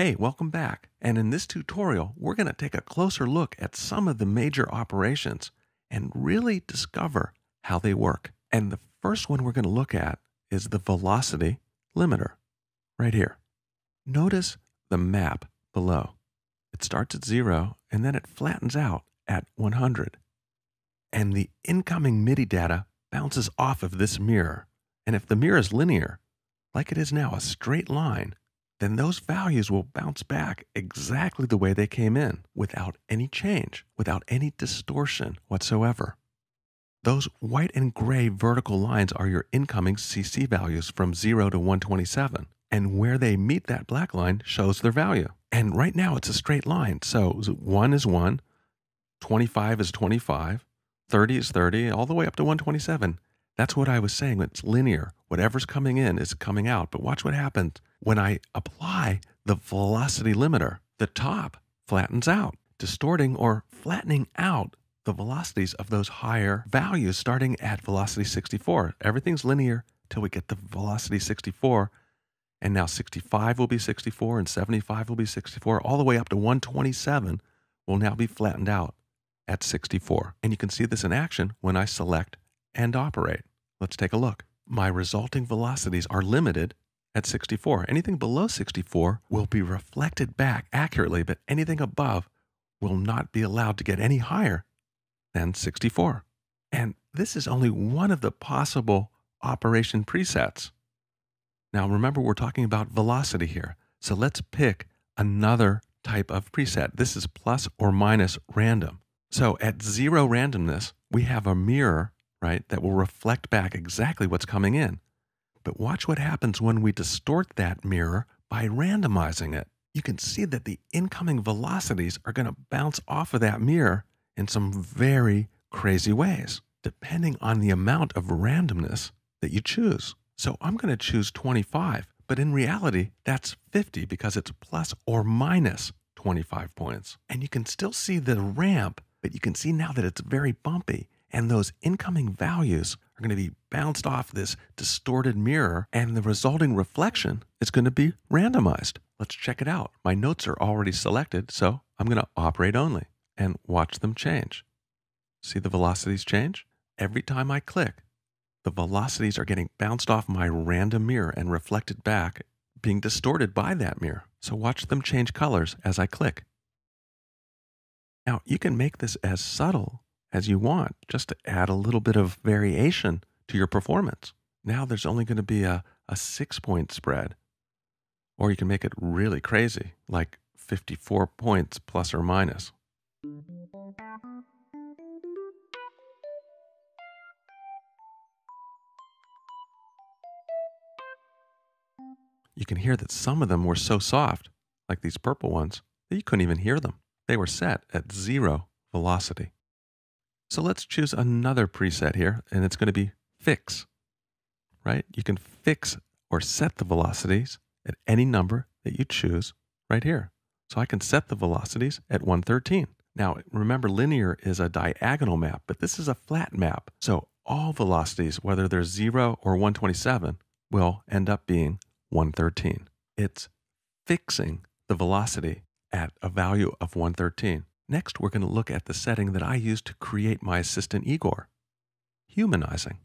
Hey, welcome back, and in this tutorial we're going to take a closer look at some of the major operations and really discover how they work. And the first one we're going to look at is the velocity limiter, right here. Notice the map below. It starts at 0 and then it flattens out at 100. And the incoming MIDI data bounces off of this mirror. And if the mirror is linear, like it is now, a straight line, then those values will bounce back exactly the way they came in, without any change, without any distortion whatsoever. Those white and gray vertical lines are your incoming CC values from 0 to 127, and where they meet that black line shows their value. And right now it's a straight line, so 1 is 1, 25 is 25, 30 is 30, all the way up to 127. That's what I was saying, it's linear. Whatever's coming in is coming out, but watch what happens. When I apply the velocity limiter, the top flattens out, distorting or flattening out the velocities of those higher values starting at velocity 64. Everything's linear till we get to velocity 64, and now 65 will be 64, and 75 will be 64, all the way up to 127 will now be flattened out at 64. And you can see this in action when I select and operate. Let's take a look. My resulting velocities are limited at 64. Anything below 64 will be reflected back accurately, but anything above will not be allowed to get any higher than 64. And this is only one of the possible operation presets. Now remember, we're talking about velocity here, so let's pick another type of preset. This is plus or minus random. So at 0 randomness, we have a mirror, right, that will reflect back exactly what's coming in. But watch what happens when we distort that mirror by randomizing it. You can see that the incoming velocities are going to bounce off of that mirror in some very crazy ways, depending on the amount of randomness that you choose. So I'm going to choose 25, but in reality, that's 50 because it's plus or minus 25 points. And you can still see the ramp, but you can see now that it's very bumpy, and those incoming values are going to be bounced off this distorted mirror, and the resulting reflection is going to be randomized. Let's check it out. My notes are already selected, so I'm going to operate only and watch them change. See the velocities change? Every time I click, the velocities are getting bounced off my random mirror and reflected back, being distorted by that mirror. So watch them change colors as I click. Now, you can make this as subtle as you want, just to add a little bit of variation to your performance. Now there's only going to be a 6-point spread, or you can make it really crazy, like 54 points plus or minus. You can hear that some of them were so soft, like these purple ones, that you couldn't even hear them. They were set at 0 velocity. So let's choose another preset here, and it's going to be fix, right? You can fix or set the velocities at any number that you choose right here. So I can set the velocities at 113. Now, remember, linear is a diagonal map, but this is a flat map. So all velocities, whether they're 0 or 127, will end up being 113. It's fixing the velocity at a value of 113. Next, we're going to look at the setting that I use to create my assistant Igor, humanizing.